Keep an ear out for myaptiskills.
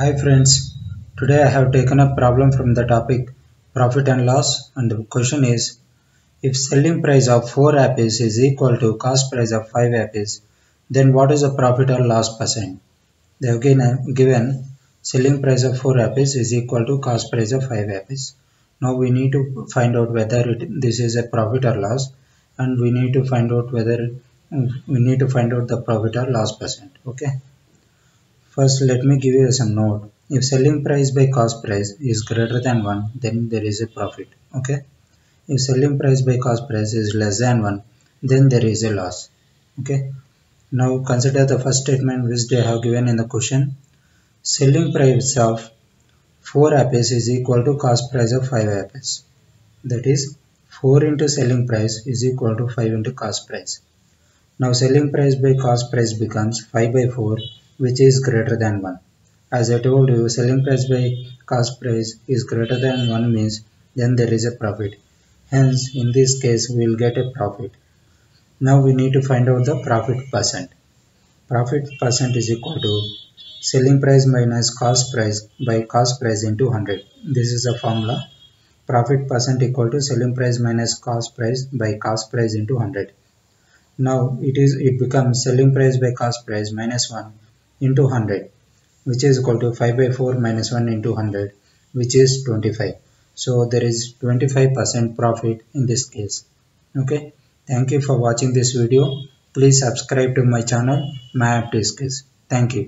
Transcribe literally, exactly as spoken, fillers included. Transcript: Hi friends, today I have taken a problem from the topic profit and loss, and the question is, if selling price of four apples is equal to cost price of five apples, then what is the profit or loss percent? They have given selling price of four apples is equal to cost price of five apples. Now we need to find out whether it, this is a profit or loss, and we need to find out whether we need to find out the profit or loss percent. Okay. First, let me give you some note. If selling price by cost price is greater than one, then there is a profit. Okay. If selling price by cost price is less than one, then there is a loss. Okay. Now consider the first statement which they have given in the question. Selling price of four apples is equal to cost price of five apples. That is, four into selling price is equal to five into cost price. Now selling price by cost price becomes five by four, which is greater than one. As I told you, selling price by cost price is greater than one means then there is a profit. Hence, in this case, we will get a profit. Now we need to find out the profit percent. Profit percent is equal to selling price minus cost price by cost price into one hundred. This is a formula. Profit percent equal to selling price minus cost price by cost price into one hundred. Now it is it becomes selling price by cost price minus one into one hundred, which is equal to five by four minus one into one hundred, which is twenty-five. So there is twenty-five percent profit in this case. Okay, thank you for watching this video. Please subscribe to my channel myaptiskills. Thank you.